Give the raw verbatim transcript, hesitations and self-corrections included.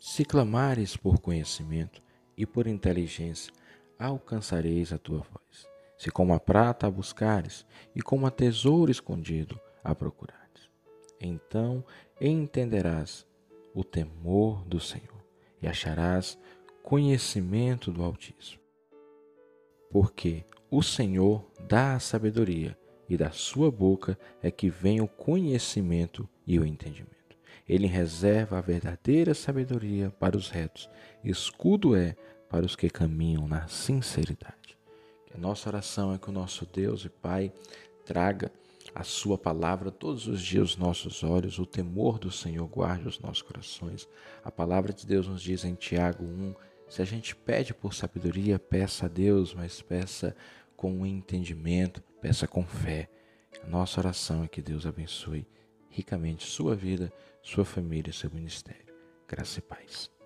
Se clamares por conhecimento e por inteligência, alcançareis a tua voz. Se como a prata a buscares e como a tesouro escondido a procurares, então entenderás o temor do Senhor e acharás conhecimento do Altíssimo. Porque o Senhor dá a sabedoria e da sua boca é que vem o conhecimento e o entendimento. Ele reserva a verdadeira sabedoria para os retos, escudo é para os que caminham na sinceridade. Que a nossa oração é que o nosso Deus e Pai traga a sua palavra todos os dias aos nossos olhos, o temor do Senhor guarde os nossos corações. A palavra de Deus nos diz em Tiago um, se a gente pede por sabedoria, peça a Deus, mas peça com entendimento, peça com fé. A nossa oração é que Deus abençoe ricamente sua vida, sua família e seu ministério. Graça e paz.